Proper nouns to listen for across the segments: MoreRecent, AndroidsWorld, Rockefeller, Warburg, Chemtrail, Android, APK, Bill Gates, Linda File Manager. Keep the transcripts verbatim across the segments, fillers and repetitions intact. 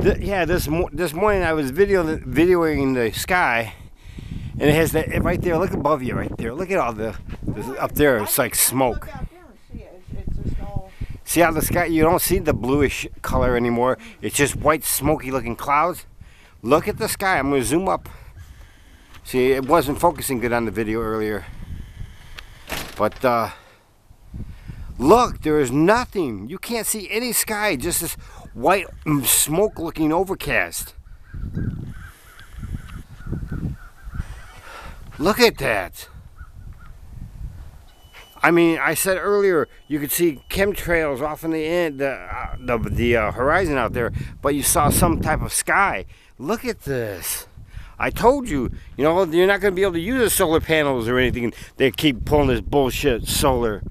th yeah, this mo this morning I was video videoing the sky, and it has that right there. Look above you, right there. Look at all the this, up there. It's like smoke. See how the sky? You don't see the bluish color anymore. It's just white, smoky-looking clouds. Look at the sky. I'm gonna zoom up. See, it wasn't focusing good on the video earlier, but uh, look, there is nothing. You can't see any sky. Just this white smoke-looking overcast. Look at that. I mean, I said earlier you could see chemtrails off in the end, the uh, the, the uh, horizon out there, but you saw some type of sky. Look at this. I told you, you know, you're not going to be able to use the solar panels or anything. They keep pulling this bullshit solar.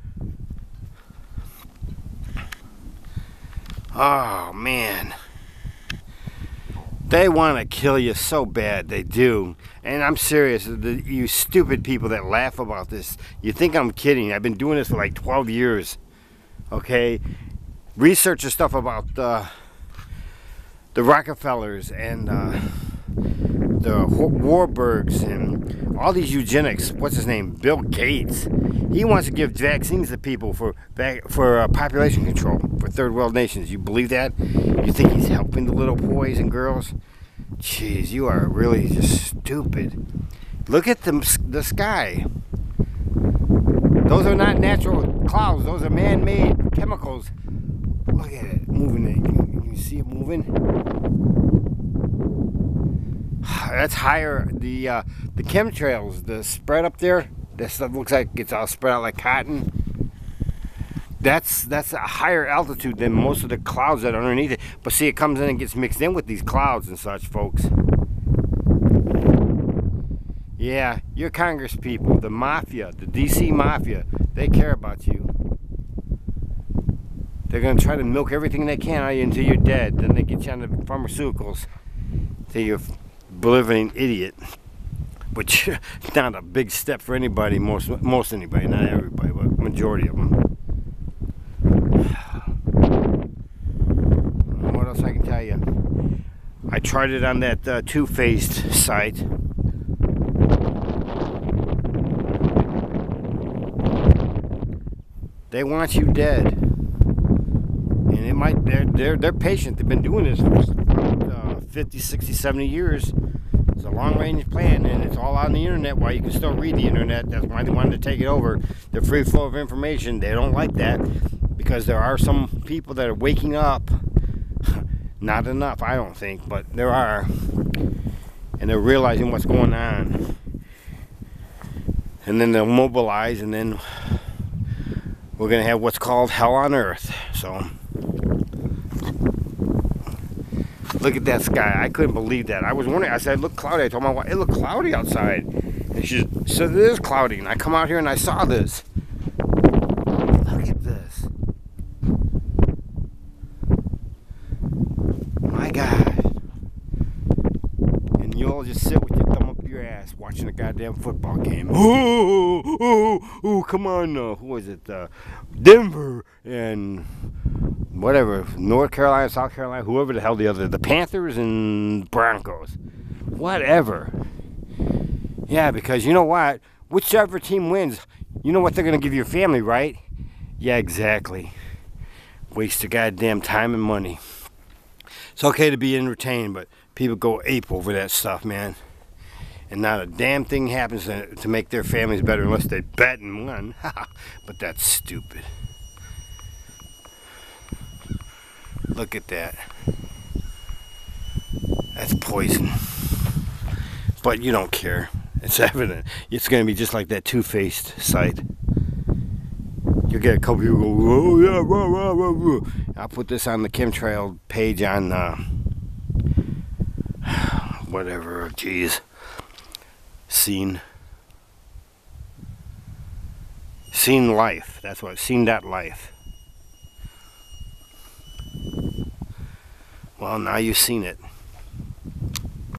Oh, man. They want to kill you so bad, they do. And I'm serious, the, you stupid people that laugh about this. You think I'm kidding. I've been doing this for like twelve years, okay? Research and stuff about uh, the Rockefellers and... Uh, the Warburgs and all these eugenics. What's his name? Bill Gates. He wants to give vaccines to people for for uh, population control for third world nations. You believe that? You think he's helping the little boys and girls? Jeez, you are really just stupid. Look at the the sky. Those are not natural clouds. Those are man-made chemicals. Look at it moving. Can you see it moving? That's higher, the uh, the chemtrails, the spread up there, that stuff looks like it's all spread out like cotton. That's that's a higher altitude than most of the clouds that are underneath it. But see, it comes in and gets mixed in with these clouds and such, folks. Yeah, your Congress people, the mafia, the D C mafia, they care about you. They're going to try to milk everything they can out of you until you're dead. Then they get you on the pharmaceuticals until you're... Bolivian idiot, which not a big step for anybody, most most anybody, not everybody, but majority of them. What else I can tell you? I tried it on that uh, two-faced site. They want you dead, and it might. They're they're they're patient. They've been doing this for uh, fifty, sixty, seventy years. It's a long-range plan, and it's all on the internet. While you can still read the internet, that's why they wanted to take it over. The free flow of information, they don't like that, because there are some people that are waking up. Not enough, I don't think, but there are, and they're realizing what's going on, and then they'll mobilize, and then we're gonna have what's called hell on earth. So look at that sky. I couldn't believe that. I was wondering. I said, it looked cloudy. I told my wife, it looked cloudy outside. And she said, it is cloudy. And I come out here and I saw this. Look at this. My God. And you'll just sit with your thumb up your ass watching a goddamn football game. Ooh, ooh, ooh, come on now. Who was it? Uh, Denver and... whatever, North Carolina, South Carolina, whoever the hell the other, the Panthers and Broncos, whatever. Yeah, because you know what? Whichever team wins, you know what they're going to give your family, right? Yeah, exactly. Waste of goddamn time and money. It's okay to be entertained, but people go ape over that stuff, man. And not a damn thing happens to, to make their families better unless they bet and win. But that's stupid. Look at that. That's poison. But you don't care. It's evident. It's going to be just like that two-faced site. You'll get a couple people go, oh, yeah, rah, rah, rah, rah. I'll put this on the chemtrail page on, uh, whatever, geez. Scene. Scene life. That's what, scene dot life. Well, now you've seen it.